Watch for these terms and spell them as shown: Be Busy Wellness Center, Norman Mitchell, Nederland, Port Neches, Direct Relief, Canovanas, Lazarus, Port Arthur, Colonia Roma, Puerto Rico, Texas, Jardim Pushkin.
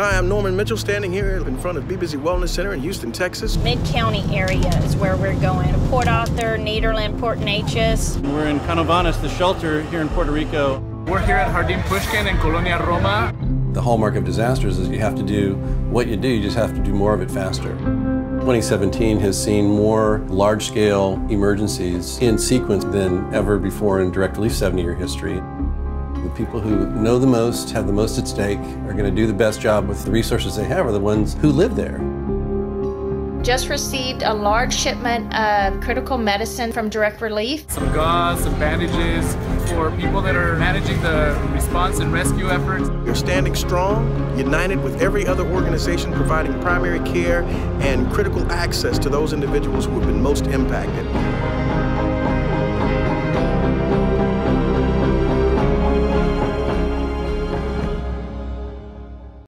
Hi, I'm Norman Mitchell, standing here in front of Be Busy Wellness Center in Houston, Texas. Mid-County area is where we're going. Port Arthur, Nederland, Port Neches. We're in Canovanas, the shelter here in Puerto Rico. We're here at Jardim Pushkin in Colonia Roma. The hallmark of disasters is you have to do what you do, you just have to do more of it faster. 2017 has seen more large-scale emergencies in sequence than ever before in Direct Relief's 70-year history. The people who know the most, have the most at stake, are going to do the best job with the resources they have are the ones who live there. Just received a large shipment of critical medicine from Direct Relief. Some gauze, some bandages for people that are managing the response and rescue efforts. You're standing strong, united with every other organization providing primary care and critical access to those individuals who have been most impacted.